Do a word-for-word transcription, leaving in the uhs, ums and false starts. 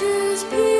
nature's beauty.